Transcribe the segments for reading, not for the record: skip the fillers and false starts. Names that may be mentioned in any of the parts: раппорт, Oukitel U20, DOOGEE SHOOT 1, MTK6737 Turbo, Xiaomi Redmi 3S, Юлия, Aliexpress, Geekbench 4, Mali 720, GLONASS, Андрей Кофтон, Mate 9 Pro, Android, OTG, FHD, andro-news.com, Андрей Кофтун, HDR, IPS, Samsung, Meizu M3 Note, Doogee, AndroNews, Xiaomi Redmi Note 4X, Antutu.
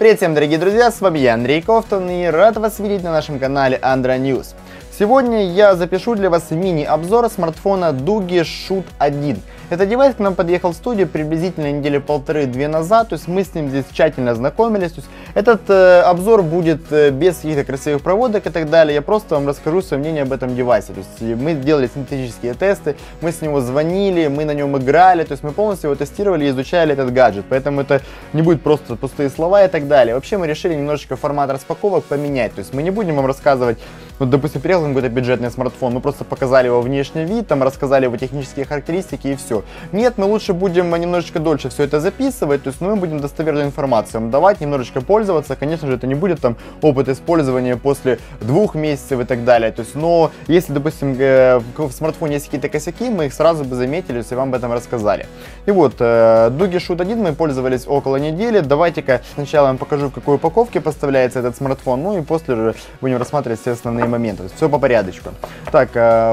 Привет всем, дорогие друзья, с вами я, Андрей Кофтон, и рад вас видеть на нашем канале AndroNews. Сегодня я запишу для вас мини-обзор смартфона DOOGEE SHOOT 1. Этот девайс к нам подъехал в студию приблизительно недели полторы-две назад, то есть мы с ним здесь тщательно ознакомились. Этот обзор будет без каких-то красивых проводок и так далее, я просто вам расскажу свое мнение об этом девайсе. То есть мы делали синтетические тесты, мы с него звонили, мы на нем играли, то есть мы полностью его тестировали и изучали этот гаджет, поэтому это не будет просто пустые слова и так далее. Вообще мы решили немножечко формат распаковок поменять, то есть мы не будем вам рассказывать, ну, допустим, приехал какой-то бюджетный смартфон, мы просто показали его внешний вид, там рассказали его технические характеристики и все. Нет, мы лучше будем немножечко дольше все это записывать, то есть мы будем достоверную информацию вам давать, немножечко пользоваться. Конечно же, это не будет там опыт использования после 2 месяцев и так далее. То есть, но если, допустим, в смартфоне есть какие-то косяки, мы их сразу бы заметили, если вам об этом рассказали. И вот, DOOGEE SHOOT 1 мы пользовались около недели. Давайте-ка сначала я вам покажу, в какой упаковке поставляется этот смартфон, ну и после же будем рассматривать все основные моменты. Все по порядочку. Так,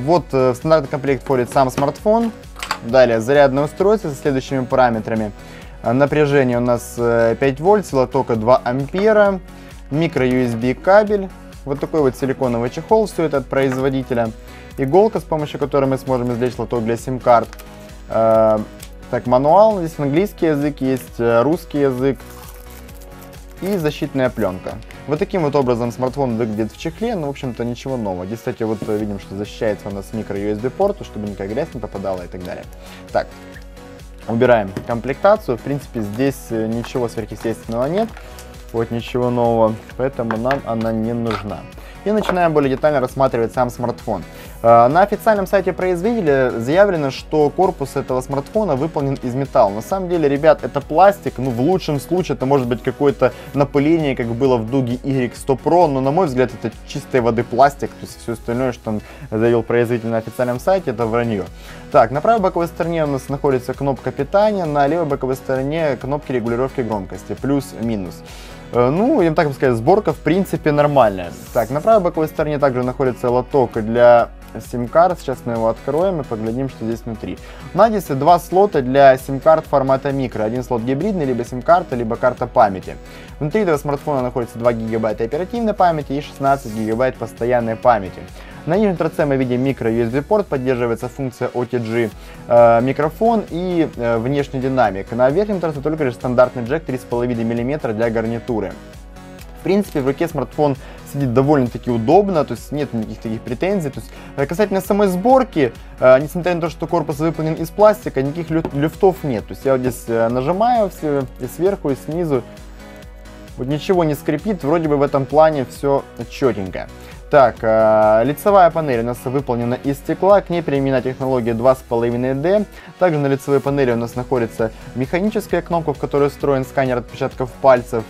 вот в стандартный комплект входит сам смартфон. Далее зарядное устройство со следующими параметрами. Напряжение у нас 5 вольт, сила тока 2 ампера, микро-USB кабель, вот такой вот силиконовый чехол, все это от производителя, иголка, с помощью которой мы сможем извлечь лоток для сим-карт. Так, мануал, здесь английский язык есть, русский язык и защитная пленка. Вот таким вот образом смартфон выглядит в чехле, но, в общем-то, ничего нового. Здесь, кстати, вот видим, что защищается у нас микро-USB порт, чтобы никакая грязь не попадала и так далее. Так, убираем комплектацию. В принципе, здесь ничего сверхъестественного нет, вот ничего нового, поэтому нам она не нужна. И начинаем более детально рассматривать сам смартфон. На официальном сайте производителя заявлено, что корпус этого смартфона выполнен из металла. На самом деле, ребят, это пластик, ну в лучшем случае это может быть какое-то напыление, как было в Doogee Y100 Pro, но на мой взгляд это чистой воды пластик, то есть все остальное, что он заявил производитель на официальном сайте, это вранье. Так, на правой боковой стороне у нас находится кнопка питания, на левой боковой стороне кнопки регулировки громкости, плюс-минус. Ну, я так сказать, сборка в принципе нормальная. Так, на правой боковой стороне также находится лоток для сим-карт. Сейчас мы его откроем и поглядим, что здесь внутри. На диске 2 слота для сим-карт формата микро. Один слот гибридный, либо сим-карта, либо карта памяти. Внутри этого смартфона находится 2 гигабайта оперативной памяти и 16 гигабайт постоянной памяти. На нижнем торце мы видим микро-USB порт, поддерживается функция OTG, микрофон и внешний динамик. На верхнем торце только лишь стандартный джек 3,5 мм для гарнитуры. В принципе, в руке смартфон сидит довольно-таки удобно, то есть нет никаких таких претензий. То есть, касательно самой сборки, несмотря на то, что корпус выполнен из пластика, никаких люфтов нет. То есть я вот здесь нажимаю все, и сверху, и снизу. Вот ничего не скрипит, вроде бы в этом плане все четенько. Так, лицевая панель у нас выполнена из стекла, к ней применена технология 2,5D. Также на лицевой панели у нас находится механическая кнопка, в которой встроен сканер отпечатков пальцев.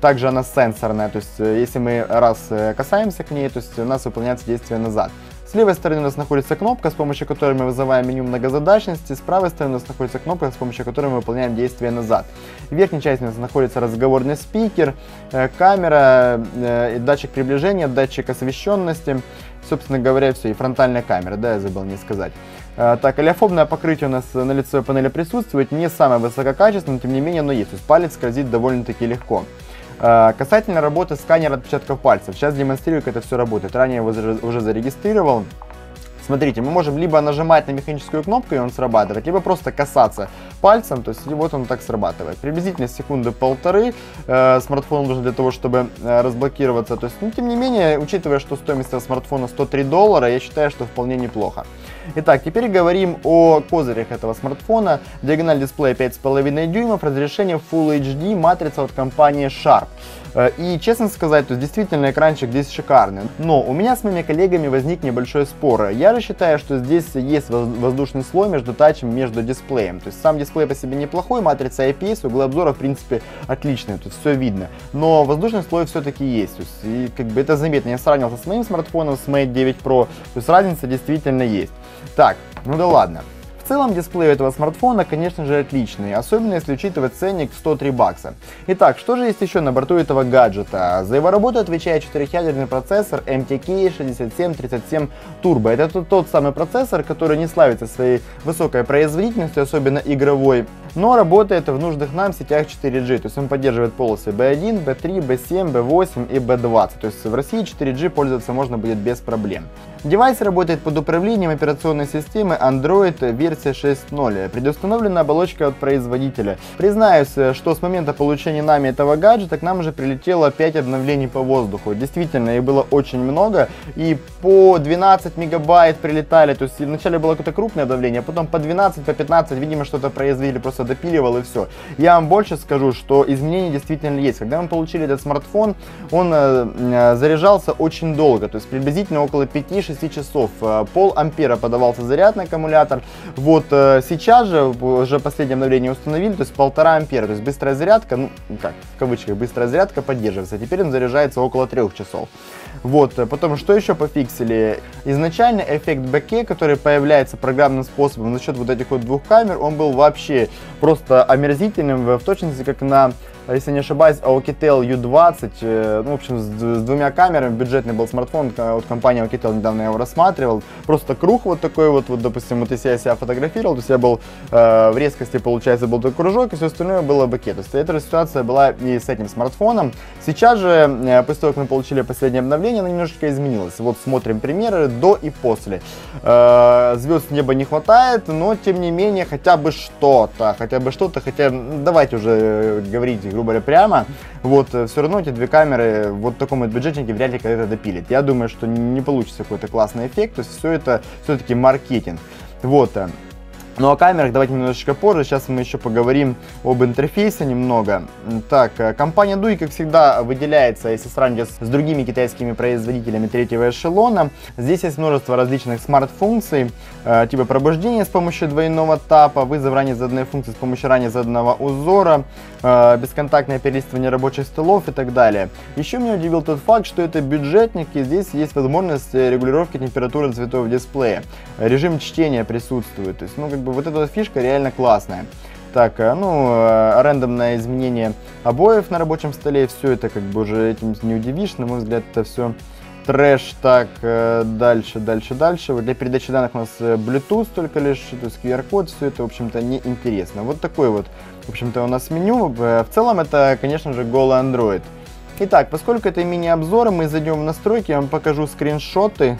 Также она сенсорная, то есть если мы раз касаемся к ней, то есть у нас выполняется действие назад. С левой стороны у нас находится кнопка, с помощью которой мы вызываем меню многозадачности. С правой стороны у нас находится кнопка, с помощью которой мы выполняем действие назад. В верхней части у нас находится разговорный спикер, камера, датчик приближения, датчик освещенности. Собственно говоря, все, и фронтальная камера, да, я забыл не сказать. Так, олеофобное покрытие у нас на лицевой панели присутствует, не самое высококачественное, но тем не менее оно есть. То есть палец скользит довольно-таки легко. Касательно работы сканера отпечатков пальцев, сейчас демонстрирую, как это все работает. Ранее я его уже зарегистрировал. Смотрите, мы можем либо нажимать на механическую кнопку, и он срабатывает, либо просто касаться пальцем, то есть вот он так срабатывает. Приблизительно секунды полторы смартфон нужен для того, чтобы разблокироваться. То есть, ну, тем не менее, учитывая, что стоимость смартфона $103, я считаю, что вполне неплохо. Итак, теперь говорим о козырях этого смартфона. Диагональ дисплея 5,5 дюймов, разрешение Full HD, матрица от компании Sharp. И, честно сказать, то есть действительно экранчик здесь шикарный. Но у меня с моими коллегами возник небольшой спор. Я же считаю, что здесь есть воздушный слой между тачем, между дисплеем. То есть сам дисплей по себе неплохой, матрица IPS, углы обзора, в принципе, отличные, тут все видно. Но воздушный слой все-таки есть. То есть, и как бы это заметно. Я сравнивался с моим смартфоном, с Mate 9 Pro. То есть разница действительно есть. Так, ну да ладно. В В целом дисплей этого смартфона, конечно же, отличный, особенно если учитывать ценник в 103 бакса. Итак, что же есть еще на борту этого гаджета? За его работу отвечает 4-ядерный процессор MTK6737 Turbo. Это тот самый процессор, который не славится своей высокой производительностью, особенно игровой, но работает в нужных нам сетях 4G, то есть он поддерживает полосы B1, B3, B7, B8 и B20, то есть в России 4G пользоваться можно будет без проблем. Девайс работает под управлением операционной системы Android версия 6.0, предустановлена оболочка от производителя. Признаюсь, что с момента получения нами этого гаджета к нам уже прилетело 5 обновлений по воздуху, действительно их было очень много, и по 12 мегабайт прилетали, то есть вначале было какое-то крупное обновление, а потом по 12, по 15, видимо, что-то произвели, просто допиливал и все. Я вам больше скажу, что изменения действительно есть. Когда мы получили этот смартфон, он заряжался очень долго, то есть приблизительно около 5-6 часов, пол ампера подавался заряд на аккумулятор. Вот сейчас же уже последнее обновление установили, то есть 1,5 ампера, то есть быстрая зарядка, ну как в кавычках быстрая зарядка, поддерживается. Теперь он заряжается около 3 часов. Вот, потом что еще пофиксили? Изначально эффект боке, который появляется программным способом за счет вот этих вот 2 камер, он был вообще просто омерзительным, в точности как на, если не ошибаюсь, Oukitel U20, ну, в общем, с 2 камерами, бюджетный был смартфон от компании Oukitel, недавно я его рассматривал, просто круг вот такой вот, допустим, вот если я себя фотографировал, то есть я был, в резкости, получается, был такой кружок, и все остальное было боке, то есть эта ситуация была и с этим смартфоном. Сейчас же, после того, как мы получили последнее обновление, оно немножечко изменилось, вот смотрим примеры до и после. Звезд с неба не хватает, но, тем не менее, хотя бы что-то, хотя, давайте уже говорить, грубо говоря, прямо, вот, все равно эти 2 камеры вот в таком вот бюджетнике вряд ли когда-то допилит. Я думаю, что не получится какой-то классный эффект, то есть все это все-таки маркетинг. Вот. Ну, о камерах давайте немножечко позже, сейчас мы еще поговорим об интерфейсе немного. Так, компания Doogee, как всегда, выделяется, если сравнивать с другими китайскими производителями третьего эшелона. Здесь есть множество различных смарт-функций, типа пробуждения с помощью двойного тапа, вызов ранее заданной функции с помощью ранее заданного узора, бесконтактное перелистывание рабочих столов и так далее. Еще меня удивил тот факт, что это бюджетник, и здесь есть возможность регулировки температуры цветов дисплея. Режим чтения присутствует, то есть, ну, как бы вот эта фишка реально классная. Так, ну, рандомное изменение обоев на рабочем столе, все это как бы уже этим не удивишь, на мой взгляд, это все трэш. Так, дальше. Вот для передачи данных у нас Bluetooth только лишь, то есть QR-код, все это, в общем-то, неинтересно. Вот такой вот, в общем-то, у нас меню. В целом это, конечно же, голый Android. Итак, поскольку это мини-обзор, мы зайдем в настройки, я вам покажу скриншоты,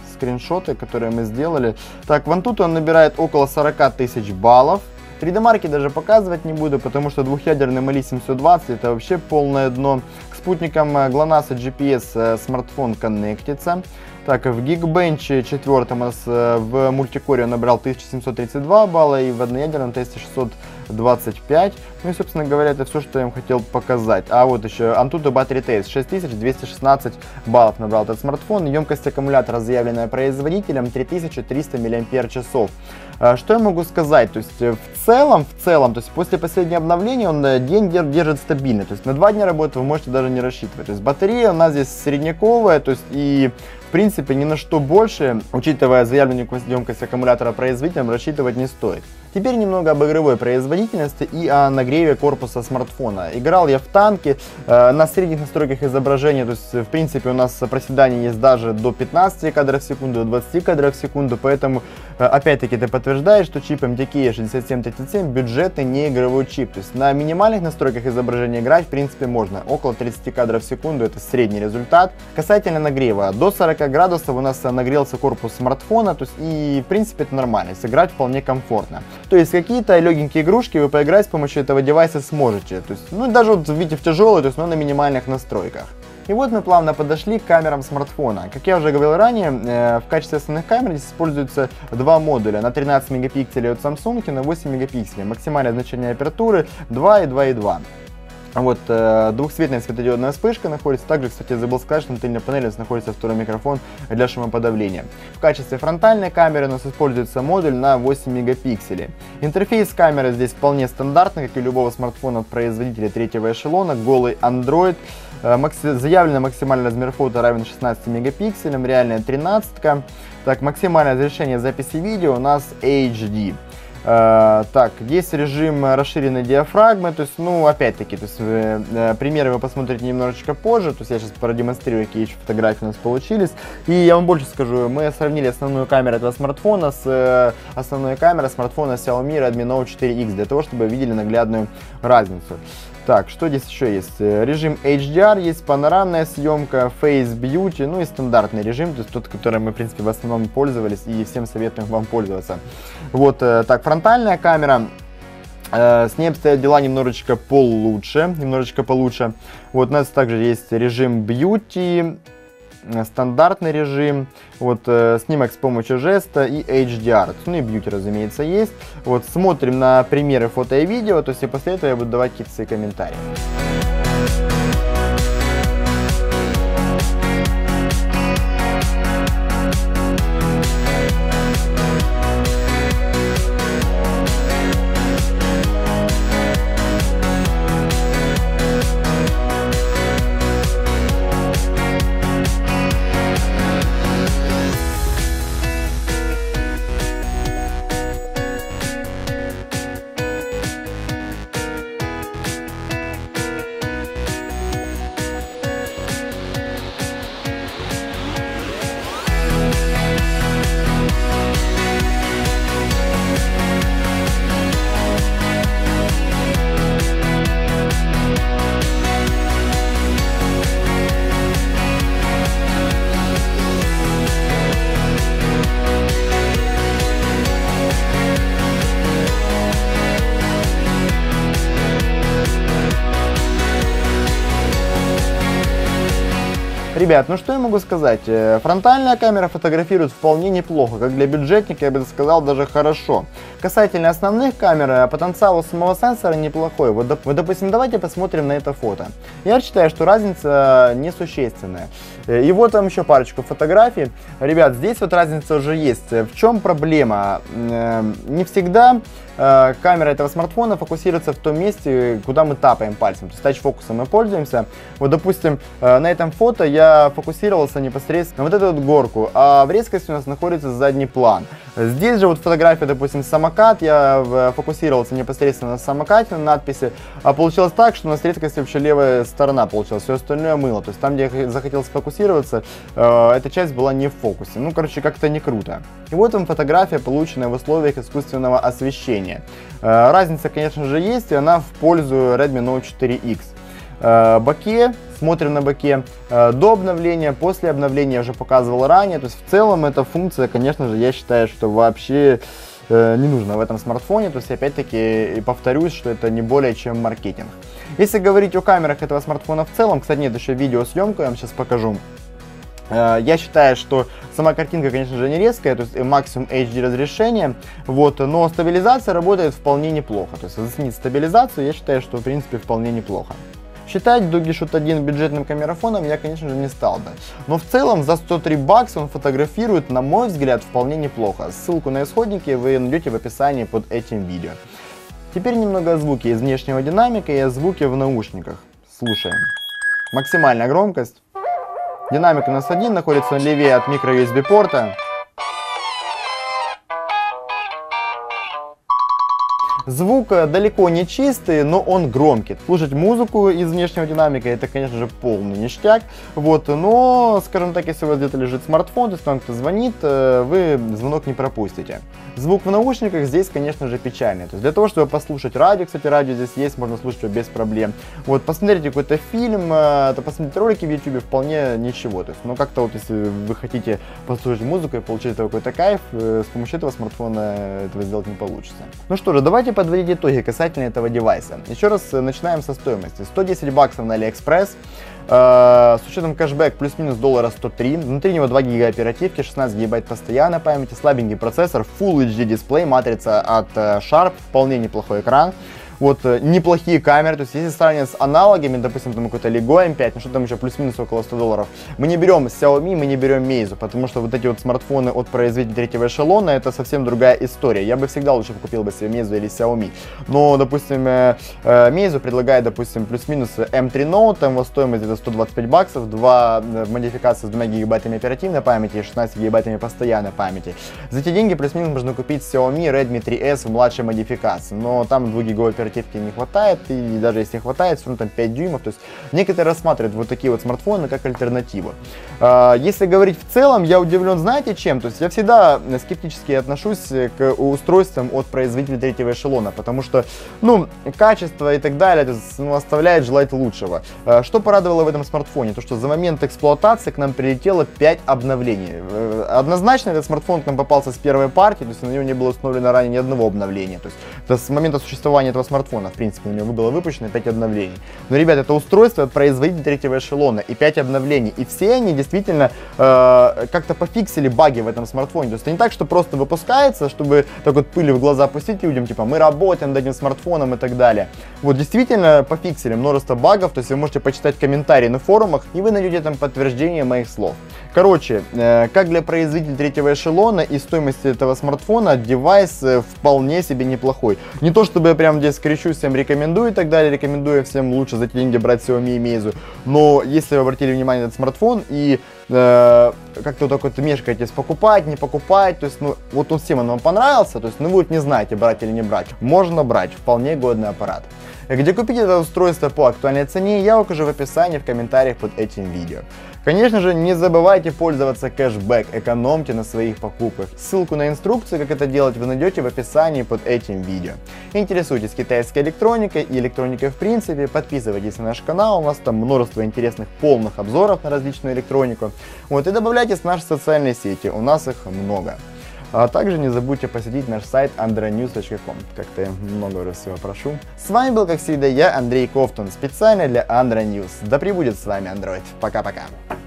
которые мы сделали. Так, вон тут он набирает около 40 тысяч баллов. 3D-марки даже показывать не буду, потому что двухъядерный Mali 720 это вообще полное дно. К спутникам GLONASS и GPS смартфон коннектится. Так, в Geekbench 4 у нас в мультикоре он набрал 1732 балла и в одноядерном тесте 625. Ну и, собственно говоря, это все, что я им хотел показать. А вот еще Antutu Battery Test 6216 баллов набрал этот смартфон. Емкость аккумулятора, заявленная производителем, 3300 мАч. Что я могу сказать? То есть в целом, то есть после последнего обновления он день держит стабильно. То есть на 2 дня работы вы можете даже не рассчитывать. То есть батарея у нас здесь средняковая, то есть и в принципе ни на что больше, учитывая заявленную емкость аккумулятора производителем, рассчитывать не стоит. Теперь немного об игровой производительности и о нагреве корпуса смартфона. Играл я в танки, на средних настройках изображения, то есть в принципе у нас проседание есть даже до 15 кадров в секунду, до 20 кадров в секунду, поэтому опять-таки это подтверждает, что чип MTK6737 бюджетный не игровой чип, то есть на минимальных настройках изображения играть в принципе можно, около 30 кадров в секунду это средний результат. Касательно нагрева, до 40 градусов у нас нагрелся корпус смартфона, то есть и в принципе это нормально, сыграть вполне комфортно. То есть какие-то легенькие игрушки вы поиграть с помощью этого девайса сможете, то есть, ну даже вот видите в тяжелую, то есть, но на минимальных настройках. И вот мы плавно подошли к камерам смартфона. Как я уже говорил ранее, в качестве основных камер здесь используются 2 модуля, на 13 мегапикселей от Samsung и на 8 мегапикселей. Максимальное значение апертуры 2 и 2,2. Вот двухцветная светодиодная вспышка находится. Также, кстати, забыл сказать, что на тыльной панели у нас находится второй микрофон для шумоподавления. В качестве фронтальной камеры у нас используется модуль на 8 мегапикселей. Интерфейс камеры здесь вполне стандартный, как и у любого смартфона от производителя третьего эшелона, голый Android. Заявленный максимальный размер фото равен 16 мегапикселям, реальная 13. Так, максимальное разрешение записи видео у нас HD. Так, есть режим расширенной диафрагмы, то есть, ну, опять-таки, то есть, примеры вы посмотрите немножечко позже, то есть я сейчас продемонстрирую, какие еще фотографии у нас получились. И я вам больше скажу, мы сравнили основную камеру этого смартфона с основной камерой смартфона Xiaomi Redmi Note 4X, для того, чтобы вы видели наглядную разницу. Так, что здесь еще есть? Режим HDR, есть панорамная съемка, Face Beauty, ну и стандартный режим, то есть тот, которым мы, в принципе, в основном пользовались и всем советуем вам пользоваться. Вот, так, фронтальная камера. С ней обстоят дела немножечко получше, Вот у нас также есть режим Beauty, стандартный режим, вот снимок с помощью жеста и HDR, ну и бьюти, разумеется, есть. Вот смотрим на примеры фото и видео, то есть и после этого я буду давать какие-то свои комментарии. Ребят, ну что я могу сказать, фронтальная камера фотографирует вполне неплохо, как для бюджетника, я бы сказал, даже хорошо. Касательно основных камер, потенциал у самого сенсора неплохой. Вот, допустим, давайте посмотрим на это фото. Я считаю, что разница несущественная. И вот там еще парочку фотографий. Ребят, здесь вот разница уже есть. В чем проблема? Не всегда камера этого смартфона фокусируется в том месте, куда мы тапаем пальцем. То есть тач-фокусом мы пользуемся. Вот, допустим, на этом фото я фокусировался непосредственно на вот эту вот горку, а в резкости у нас находится задний план. Здесь же вот фотография, допустим, самокат, я фокусировался непосредственно на самокате, на надписи, а получилось так, что у нас резкость вообще левая сторона получилась, все остальное мыло, то есть там, где я захотел сфокусироваться, эта часть была не в фокусе, ну, короче, как-то не круто. И вот вам фотография, полученная в условиях искусственного освещения. Разница, конечно же, есть, и она в пользу Redmi Note 4X. Боке, смотрим на боке, до обновления, после обновления я уже показывал ранее, то есть в целом эта функция, конечно же, я считаю, что вообще не нужно в этом смартфоне, то есть опять-таки повторюсь, что это не более чем маркетинг. Если говорить о камерах этого смартфона в целом, кстати, нет, еще видеосъемку я вам сейчас покажу. Я считаю, что сама картинка, конечно же, не резкая, то есть максимум HD разрешение, вот, но стабилизация работает вполне неплохо, то есть заценить стабилизацию я считаю, что в принципе вполне неплохо. Считать DOOGEE Shoot 1 бюджетным камерафоном я, конечно же, не стал бы. Но в целом за 103 бакса он фотографирует, на мой взгляд, вполне неплохо. Ссылку на исходники вы найдете в описании под этим видео. Теперь немного о звуке из внешнего динамика и о звуке в наушниках. Слушаем. Максимальная громкость. Динамик у нас один, находится он левее от микро-USB порта. Звук далеко не чистый, но он громкий. Слушать музыку из внешнего динамика — это, конечно же, полный ништяк. Вот, но, скажем так, если у вас где-то лежит смартфон, то есть там кто-то звонит, вы звонок не пропустите. Звук в наушниках здесь, конечно же, печальный. То есть для того, чтобы послушать радио, кстати, радио здесь есть, можно слушать его без проблем. Вот, посмотрите какой-то фильм, посмотрите ролики в YouTube, вполне ничего. То есть, ну, как-то вот, если вы хотите послушать музыку и получить какой-то кайф, с помощью этого смартфона этого сделать не получится. Ну что же, давайте подводить итоги касательно этого девайса. Еще раз начинаем со стоимости. 110 баксов на Aliexpress, с учетом кэшбэк плюс-минус $103, внутри него 2 гига оперативки, 16 гигабайт постоянной памяти, слабенький процессор, Full HD дисплей, матрица от Sharp, вполне неплохой экран. вот неплохие камеры, то есть если сравнивать с аналогами, допустим, там какой-то Lego M5, ну что там еще, плюс-минус около $100, мы не берем Xiaomi, мы не берем Meizu, потому что вот эти вот смартфоны от производителей третьего эшелона, это совсем другая история. Я бы всегда лучше купил бы себе Meizu или Xiaomi, но, допустим, Meizu предлагает, допустим, плюс-минус M3 Note, там его стоимость где-то $125, два модификации с 2 гигабайтами оперативной памяти и 16 гигабайтами постоянной памяти. За эти деньги плюс-минус можно купить Xiaomi Redmi 3S в младшей модификации, но там 2 гигабайтов оперативки не хватает, и даже если хватает, все равно там 5 дюймов, то есть некоторые рассматривают вот такие вот смартфоны как альтернативу. Если говорить в целом, я удивлен, знаете, чем? То есть я всегда скептически отношусь к устройствам от производителей третьего эшелона, потому что, ну, качество и так далее, то есть, ну, оставляет желать лучшего. Что порадовало в этом смартфоне? То, что за момент эксплуатации к нам прилетело 5 обновлений. Однозначно этот смартфон к нам попался с первой партии, то есть на него не было установлено ранее ни одного обновления, то есть с момента существования этого смартфона, в принципе, у него было выпущено 5 обновлений. Но, ребят, это устройство от производителя третьего эшелона и 5 обновлений, и все они действительно как-то пофиксили баги в этом смартфоне. То есть это не так, что просто выпускается, чтобы так вот пыль в глаза пустить людям, типа мы работаем над этим смартфоном и так далее. Вот действительно пофиксили множество багов, то есть вы можете почитать комментарии на форумах, и вы найдете там подтверждение моих слов. Короче, как для производителя третьего эшелона и стоимости этого смартфона, девайс вполне себе неплохой. Не то чтобы я прям здесь кричу, всем рекомендую и так далее, рекомендую всем лучше за эти деньги брать Xiaomi и Meizu, но если вы обратили внимание на этот смартфон и как-то вот так вот мешкаетесь, покупать, не покупать, то есть, ну, вот он всем вам понравился, то есть, ну, вы вот не знаете, брать или не брать, можно брать, вполне годный аппарат. Где купить это устройство по актуальной цене, я укажу в описании, в комментариях под этим видео. Конечно же, не забывайте пользоваться кэшбэк, экономьте на своих покупках. Ссылку на инструкцию, как это делать, вы найдете в описании под этим видео. Интересуйтесь китайской электроникой и электроникой в принципе, подписывайтесь на наш канал, у нас там множество интересных полных обзоров на различную электронику. Вот, и добавляйтесь в наши социальные сети, у нас их много. А также не забудьте посетить наш сайт andro-news.com. Как-то я много раз всего прошу. С вами был, как всегда, я, Андрей Кофтун, специально для AndroNews. Да пребудет с вами Android. Пока-пока.